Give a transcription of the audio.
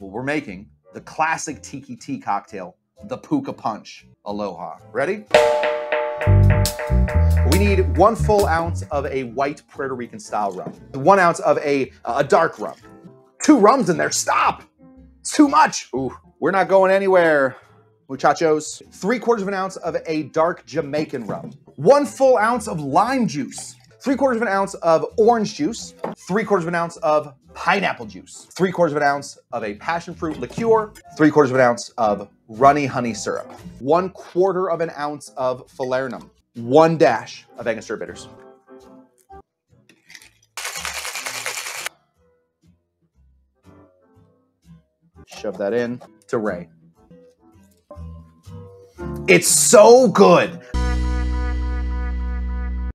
Well, we're making the classic tiki tea cocktail, the Puka Punch. Aloha. Ready? We need 1 full ounce of a white Puerto Rican style rum, 1 ounce of a dark rum, 2 rums in there. Stop! It's too much. Ooh, we're not going anywhere, muchachos. 3/4 of an ounce of a dark Jamaican rum, 1 full ounce of lime juice, 3/4 of an ounce of orange juice, 3/4 of an ounce of pineapple juice, 3/4 of an ounce of a passion fruit liqueur, 3/4 of an ounce of runny honey syrup, 1/4 of an ounce of falernum, 1 dash of Angostura bitters. Shove that in to Ray. It's so good.